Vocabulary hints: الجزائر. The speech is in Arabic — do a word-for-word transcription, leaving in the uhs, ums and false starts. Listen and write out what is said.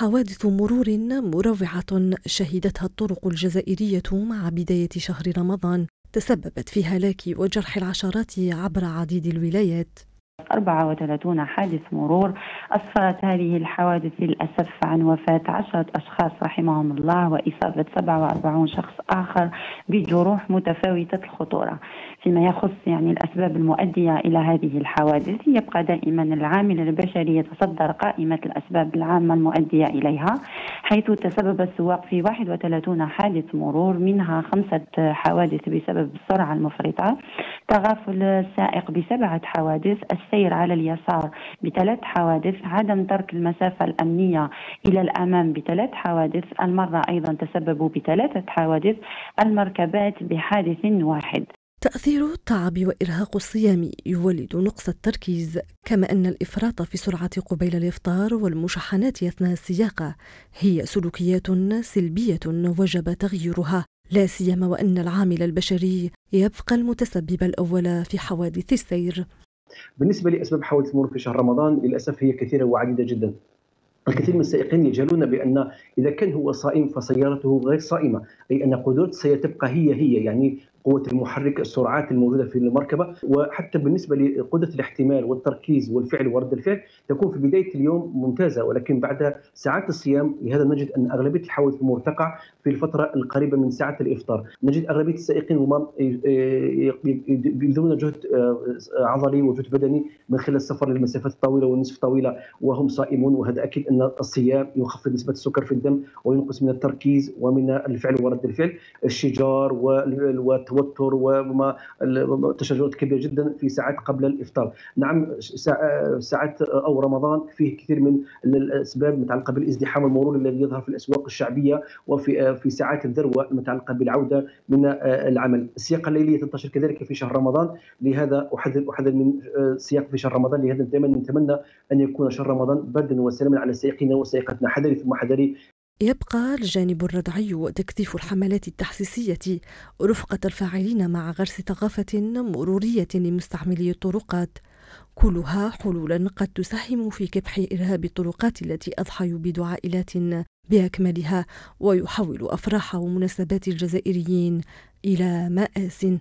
حوادث مرور مروعة شهدتها الطرق الجزائرية مع بداية شهر رمضان تسببت في هلاك وجرح العشرات عبر عديد الولايات. أربعة وثلاثين حادث مرور، أسفرت هذه الحوادث للأسف عن وفاة عشرة أشخاص رحمهم الله وإصابة سبعة وأربعين شخص آخر بجروح متفاوتة الخطورة. فيما يخص يعني الأسباب المؤدية إلى هذه الحوادث، يبقى دائما العامل البشري يتصدر قائمة الأسباب العامة المؤدية إليها، حيث تسبب السواق في واحد وثلاثين حادث مرور، منها خمسة حوادث بسبب السرعة المفرطة، تغافل السائق بسبعة حوادث، السير على اليسار بثلاث حوادث، عدم ترك المسافة الأمنية إلى الأمام بثلاث حوادث، المرأة أيضا تسببوا بثلاثة حوادث، المركبات بحادث واحد. تأثير التعب وإرهاق الصيام يولد نقص التركيز، كما أن الإفراط في السرعة قبيل الإفطار والمشحنات أثناء السياقة هي سلوكيات سلبية وجب تغييرها، لا سيما وأن العامل البشري يبقى المتسبب الأول في حوادث السير. بالنسبة لأسباب حوادث المرور في شهر رمضان للأسف هي كثيرة وعديدة جدا. الكثير من السائقين يجهلون بأن إذا كان هو صائم فسيارته غير صائمة، أي أن قدرة السير تبقى هي هي، يعني قوة المحرك، السرعات الموجودة في المركبة، وحتى بالنسبة لقدرة الاحتمال والتركيز والفعل ورد الفعل تكون في بداية اليوم ممتازة، ولكن بعد ساعات الصيام لهذا نجد أن أغلبية الحوادث مرتقع في الفترة القريبة من ساعة الإفطار. نجد أغلبية السائقين هما يبذلون جهد عضلي وجهد بدني من خلال السفر للمسافات الطويلة والنصف الطويلة وهم صائمون، وهذا أكيد أن الصيام يخفض نسبة السكر في الدم وينقص من التركيز ومن الفعل ورد الفعل. الشجار والتوتر التوتر وما التشجرات كبيرة جدا في ساعات قبل الإفطار. نعم، ساعات أو رمضان فيه كثير من الأسباب المتعلقة بالازدحام المرور الذي يظهر في الأسواق الشعبية وفي في ساعات الذروة المتعلقة بالعودة من العمل. السياقة الليلية تنتشر كذلك في شهر رمضان، لهذا أحذر أحذر من السياق في شهر رمضان، لهذا دائما نتمنى أن يكون شهر رمضان بردا وسلاما على سائقينا وسائقتنا. حذري ثم حذري. يبقى الجانب الردعي وتكثيف الحملات التحسيسية رفقة الفاعلين مع غرس ثقافة مرورية لمستعملي الطرقات، كلها حلولا قد تساهم في كبح إرهاب الطرقات التي أضحى يبيد عائلات بأكملها ويحول أفراح ومناسبات الجزائريين إلى مآسٍ.